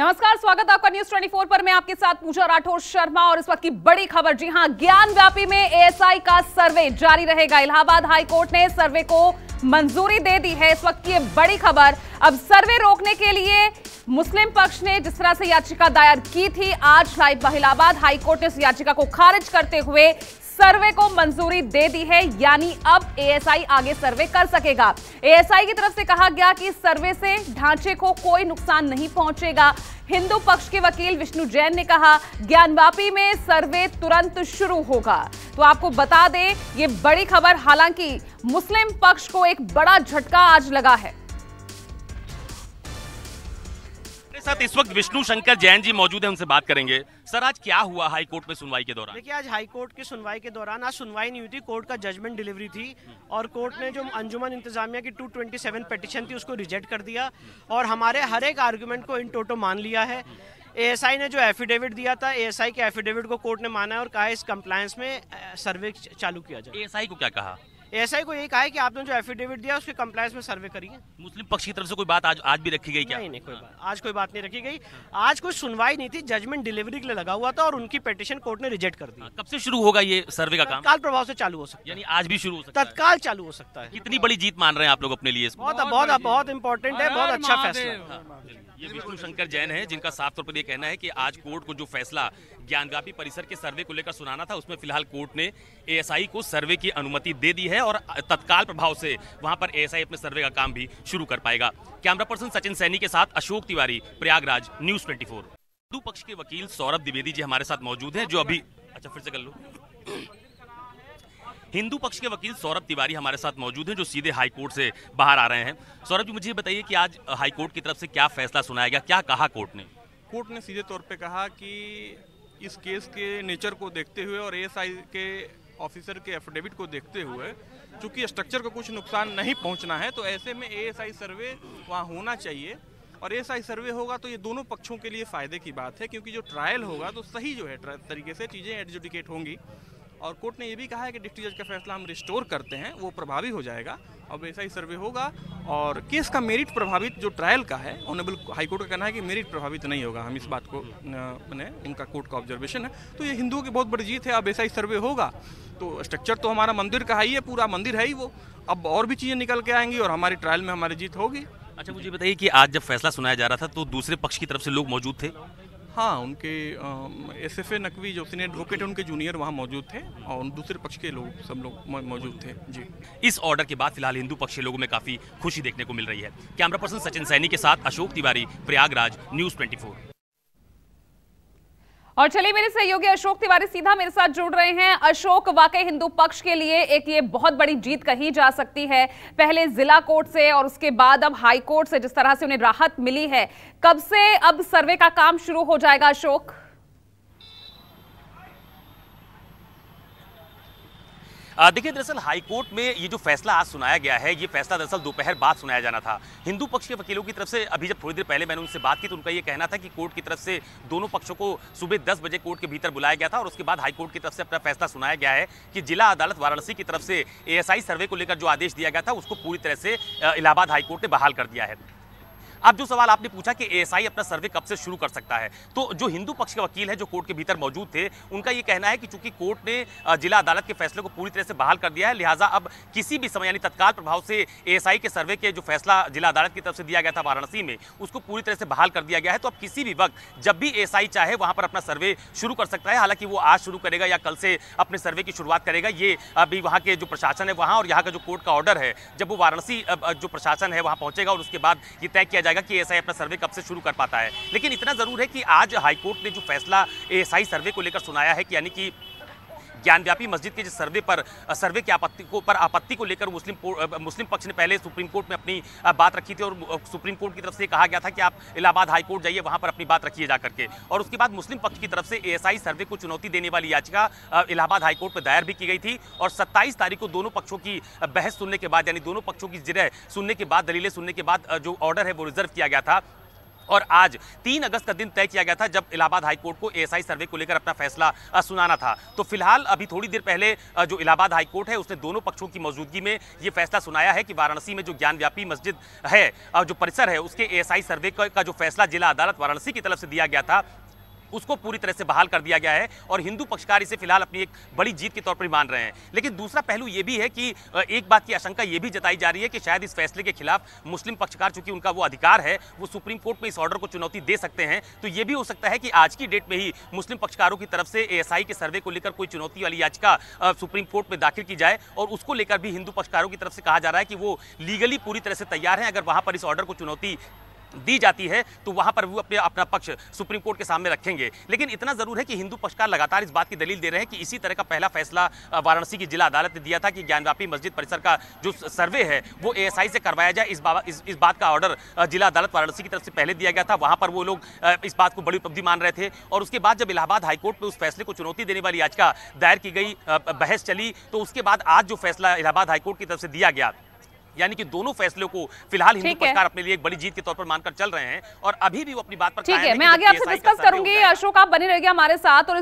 नमस्कार, स्वागत है आपका न्यूज़ 24 पर। मैं आपके साथ पूजा राठौर शर्मा और इस वक्त की बड़ी खबर, जी हां, ज्ञानवापी में एएसआई का सर्वे जारी रहेगा। इलाहाबाद हाईकोर्ट ने सर्वे को मंजूरी दे दी है। इस वक्त की बड़ी खबर। अब सर्वे रोकने के लिए मुस्लिम पक्ष ने जिस तरह से याचिका दायर की थी, आज लाइव इलाहाबाद हाईकोर्ट ने इस याचिका को खारिज करते हुए सर्वे को मंजूरी दे दी है। यानी अब एएसआई आगे सर्वे कर सकेगा। एएसआई की तरफ से कहा गया कि सर्वे से ढांचे को कोई नुकसान नहीं पहुंचेगा। हिंदू पक्ष के वकील विष्णु जैन ने कहा, ज्ञानवापी में सर्वे तुरंत शुरू होगा। तो आपको बता दें, ये बड़ी खबर। हालांकि मुस्लिम पक्ष को एक बड़ा झटका आज लगा है। साथ इस वक्त विष्णु शंकर जैन जी मौजूद हैं, उनसे बात करेंगे। सर, आज क्या हुआ हाई कोर्ट में सुनवाई के दौरान? देखिए, आज हाई कोर्ट की सुनवाई के दौरान आज सुनवाई नहीं हुई थी, कोर्ट का जजमेंट डिलीवरी थी और कोर्ट ने जो अंजुमन इंतजामिया की 227 पिटीशन थी उसको रिजेक्ट कर दिया और हमारे हर एक आर्ग्यूमेंट को इन टोटो मान लिया है। एएसआई ने जो एफिडेविट दिया था, एएसआई के एफिडेविट को कोर्ट ने माना है और कहा इस कंप्लायंस में सर्वे चालू किया जाए। एएसआई को क्या कहा? एएसआई को यही कहा है कि आपने जो एफिडेविट दिया उसके कंप्लायंस में सर्वे करिए। मुस्लिम पक्ष की तरफ से कोई बात आज भी रखी गई क्या? नहीं, कोई बात आज कोई बात नहीं रखी गई। आज कोई सुनवाई नहीं थी, जजमेंट डिलीवरी के लिए लगा हुआ था और उनकी पिटीशन कोर्ट ने रिजेक्ट कर दी। कब से शुरू होगा ये सर्वे का काम? तत्काल प्रभाव से चालू हो सकता है, यानी आज भी शुरू हो सकता है, तत्काल चालू हो सकता है। कितनी बड़ी जीत मान रहे हैं आप लोग अपने लिए? बहुत इंपॉर्टेंट है, बहुत अच्छा फैसला। ये विष्णु शंकर जैन हैं, जिनका साफ तौर पर यह कहना है कि आज कोर्ट को जो फैसला ज्ञानवापी परिसर के सर्वे को लेकर सुनाना था उसमें फिलहाल कोर्ट ने एएसआई को सर्वे की अनुमति दे दी है और तत्काल प्रभाव से वहां पर एएसआई अपने सर्वे का काम भी शुरू कर पाएगा। कैमरा पर्सन सचिन सैनी के साथ अशोक तिवारी, प्रयागराज, न्यूज़ 24। हिंदू पक्ष के वकील सौरभ द्विवेदी जी हमारे साथ मौजूद हैं, जो अभी जो सीधे हाईकोर्ट से बाहर आ रहे हैं। सौरभ जी, मुझे बताइए कि आज हाईकोर्ट की तरफ से क्या फैसला सुनाया गया, क्या कहा कोर्ट ने? कोर्ट ने सीधे तौर पे कहा कि इस केस के नेचर को देखते हुए और एएसआई के ऑफिसर के एफिडेविट को देखते हुए, चूंकि स्ट्रक्चर को कुछ नुकसान नहीं पहुंचना है, तो ऐसे में एएसआई सर्वे वहाँ होना चाहिए और एएसआई सर्वे होगा तो ये दोनों पक्षों के लिए फायदे की बात है, क्योंकि जो ट्रायल होगा तो सही जो है तरीके से चीज़ें एडजुडिकेट होंगी। और कोर्ट ने ये भी कहा है कि डिस्ट्रिक्ट जज का फैसला हम रिस्टोर करते हैं, वो प्रभावी हो जाएगा और वैसा ही सर्वे होगा और केस का मेरिट प्रभावित जो ट्रायल का है, ऑनरेबल हाईकोर्ट का कहना है कि मेरिट प्रभावित नहीं होगा। हम इस बात को मैंने उनका कोर्ट का ऑब्जर्वेशन है। तो ये हिंदुओं की बहुत बड़ी जीत है। अब ऐसा ही सर्वे होगा तो स्ट्रक्चर तो हमारा मंदिर का ही है, पूरा मंदिर है ही वो, अब और भी चीज़ें निकल के आएंगी और हमारी ट्रायल में हमारी जीत होगी। अच्छा, मुझे बताइए कि आज जब फैसला सुनाया जा रहा था तो दूसरे पक्ष की तरफ से लोग मौजूद थे? हाँ, उनके एसएफए नकवी जो सीनियर एडवोकेट उनके जूनियर वहाँ मौजूद थे और दूसरे पक्ष के लोग सब लोग मौजूद थे जी। इस ऑर्डर के बाद फिलहाल हिंदू पक्ष के लोगों में काफ़ी खुशी देखने को मिल रही है। कैमरा पर्सन सचिन सैनी के साथ अशोक तिवारी, प्रयागराज, न्यूज़ 24। और चलिए, मेरे सहयोगी अशोक तिवारी सीधा मेरे साथ जुड़ रहे हैं। अशोक, वाकई हिंदू पक्ष के लिए एक ये बहुत बड़ी जीत कही जा सकती है। पहले जिला कोर्ट से और उसके बाद अब हाई कोर्ट से जिस तरह से उन्हें राहत मिली है, कब से अब सर्वे का काम शुरू हो जाएगा अशोक? देखिए, दरअसल हाईकोर्ट में ये जो फैसला आज सुनाया गया है, ये फैसला दरअसल दोपहर बाद सुनाया जाना था। हिंदू पक्ष के वकीलों की तरफ से अभी जब थोड़ी देर पहले मैंने उनसे बात की तो उनका ये कहना था कि कोर्ट की तरफ से दोनों पक्षों को सुबह 10 बजे कोर्ट के भीतर बुलाया गया था और उसके बाद हाईकोर्ट की तरफ से अपना फैसला सुनाया गया है कि जिला अदालत वाराणसी की तरफ से एएसआई सर्वे को लेकर जो आदेश दिया गया था उसको पूरी तरह से इलाहाबाद हाईकोर्ट ने बहाल कर दिया है। अब जो सवाल आपने पूछा कि एएसआई अपना सर्वे कब से शुरू कर सकता है, तो जो हिंदू पक्ष के वकील हैं जो कोर्ट के भीतर मौजूद थे, उनका ये कहना है कि चूंकि कोर्ट ने जिला अदालत के फैसले को पूरी तरह से बहाल कर दिया है, लिहाजा अब किसी भी समय यानी तत्काल प्रभाव से एएसआई के सर्वे के जो फैसला जिला अदालत की तरफ से दिया गया था वाराणसी में, उसको पूरी तरह से बहाल कर दिया गया है। तो अब किसी भी वक्त जब भी एएसआई चाहे वहाँ पर अपना सर्वे शुरू कर सकता है। हालांकि वो आज शुरू करेगा या कल से अपने सर्वे की शुरुआत करेगा, ये अभी वहाँ के जो प्रशासन है वहाँ और यहाँ का जो कोर्ट का ऑर्डर है, जब वो वाराणसी जो प्रशासन है वहाँ पहुँचेगा और उसके बाद ये तय किया जाएगा कि एएसआई अपना सर्वे कब से शुरू कर पाता है। लेकिन इतना जरूर है कि आज हाईकोर्ट ने जो फैसला एएसआई सर्वे को लेकर सुनाया है कि यानी कि ज्ञानवापी मस्जिद के जिस सर्वे की आपत्ति को लेकर मुस्लिम पक्ष ने पहले सुप्रीम कोर्ट में अपनी बात रखी थी और सुप्रीम कोर्ट की तरफ से कहा गया था कि आप इलाहाबाद हाई कोर्ट जाइए, वहां पर अपनी बात रखिए जा करके। और उसके बाद मुस्लिम पक्ष की तरफ से एएसआई सर्वे को चुनौती देने वाली याचिका इलाहाबाद हाई कोर्ट में दायर भी की गई थी और 27 तारीख को दोनों पक्षों की बहस सुनने के बाद, यानी दोनों पक्षों की जिरह सुनने के बाद, दलीलें सुनने के बाद जो ऑर्डर है वो रिजर्व किया गया था। और आज 3 अगस्त का दिन तय किया गया था, जब इलाहाबाद हाईकोर्ट को एएसआई सर्वे को लेकर अपना फैसला सुनाना था। तो फिलहाल अभी थोड़ी देर पहले जो इलाहाबाद हाईकोर्ट है उसने दोनों पक्षों की मौजूदगी में ये फैसला सुनाया है कि वाराणसी में जो ज्ञानवापी मस्जिद है और जो परिसर है उसके एएसआई सर्वे का जो फैसला जिला अदालत वाराणसी की तरफ से दिया गया था उसको पूरी तरह से बहाल कर दिया गया है और हिंदू पक्षकार इसे फिलहाल अपनी एक बड़ी जीत के तौर पर मान रहे हैं। लेकिन दूसरा पहलू यह भी है कि एक बात की आशंका यह भी जताई जा रही है कि शायद इस फैसले के खिलाफ मुस्लिम पक्षकार, चूंकि उनका वो अधिकार है, वो सुप्रीम कोर्ट में इस ऑर्डर को चुनौती दे सकते हैं। तो ये भी हो सकता है कि आज की डेट में ही मुस्लिम पक्षकारों की तरफ से एएसआई के सर्वे को लेकर कोई चुनौती वाली याचिका सुप्रीम कोर्ट में दाखिल की जाए और उसको लेकर भी हिंदू पक्षकारों की तरफ से कहा जा रहा है कि वो लीगली पूरी तरह से तैयार हैं। अगर वहाँ पर इस ऑर्डर को चुनौती दी जाती है तो वहां पर वो अपना पक्ष सुप्रीम कोर्ट के सामने रखेंगे। लेकिन इतना जरूर है कि हिंदू पक्षकार लगातार इस बात की दलील दे रहे हैं कि इसी तरह का पहला फैसला वाराणसी की जिला अदालत ने दिया था कि ज्ञानवापी मस्जिद परिसर का जो सर्वे है वो एएसआई से करवाया जाए। इस बात का ऑर्डर जिला अदालत वाराणसी की तरफ से पहले दिया गया था, वहां पर वो लोग इस बात को बड़ी उपलब्धि मान रहे थे। और उसके बाद जब इलाहाबाद हाईकोर्ट में उस फैसले को चुनौती देने वाली याचिका दायर की गई, बहस चली, तो उसके बाद आज जो फैसला इलाहाबाद हाईकोर्ट की तरफ से दिया गया, यानी कि दोनों फैसलों को फिलहाल हिंदू पक्षकार अपने लिए एक बड़ी जीत के तौर पर मानकर चल रहे हैं और अभी भी वो अपनी बात पर कायम है। मैं आगे आपसे डिस्कस करूंगी। अशोक, आप बने रहिएगा हमारे साथ। और